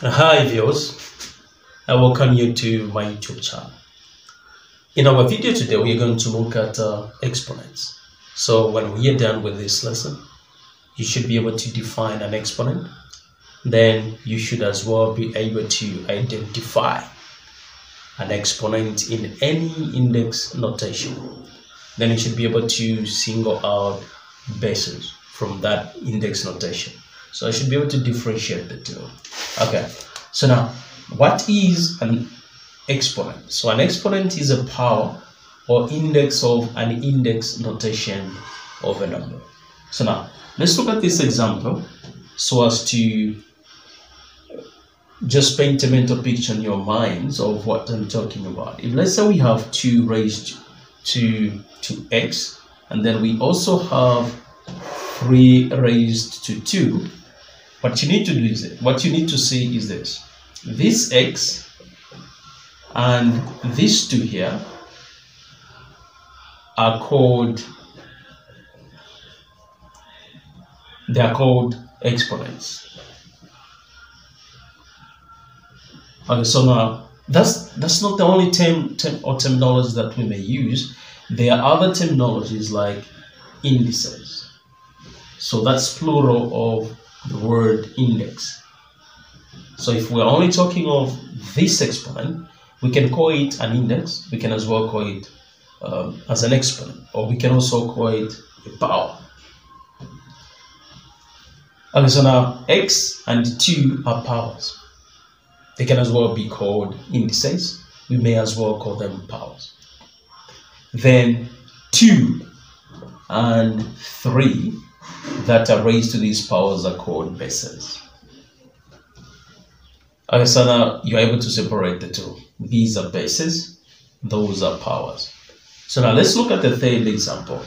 Hi viewers, I welcome you to my YouTube channel. In our video today, we are going to look at exponents. So when we are done with this lesson, you should be able to define an exponent. Then you should as well be able to identify an exponent in any index notation. Then you should be able to single out bases from that index notation. So I should be able to differentiate the two. Okay, so now what is an exponent? So an exponent is a power or index of an index notation of a number. So now let's look at this example so as to just paint a mental picture in your minds of what I'm talking about. If let's say we have 2 raised to 2x, and then we also have 3 raised to 2. What you need to do is, what you need to see is this. This x and these two here are called, they are called exponents. Okay, so now that's not the only term or terminology that we may use. There are other terminologies like indices. So that's plural of the word index. So if we're only talking of this exponent, we can call it an index. We can as well call it as an exponent, or we can also call it a power. Okay, so now x and 2 are powers. They can as well be called indices. We may as well call them powers. Then 2 and 3 that are raised to these powers are called bases. Okay, so now you're able to separate the two. These are bases, those are powers. So now let's look at the third example,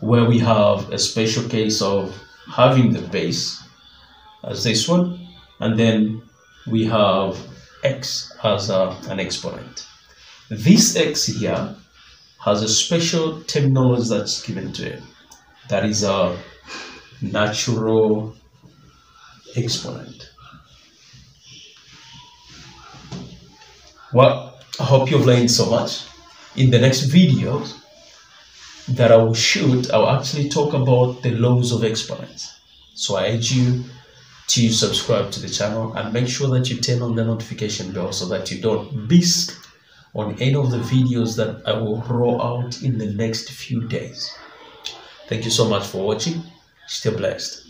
where we have a special case of having the base as this one, and then we have x as an exponent. This x here has a special terminology that's given to it. That is a natural exponent. Well, I hope you've learned so much. In the next videos that I will shoot, I will actually talk about the laws of exponents. So I urge you to subscribe to the channel and make sure that you turn on the notification bell so that you don't miss on any of the videos that I will roll out in the next few days. Thank you so much for watching. Stay blessed.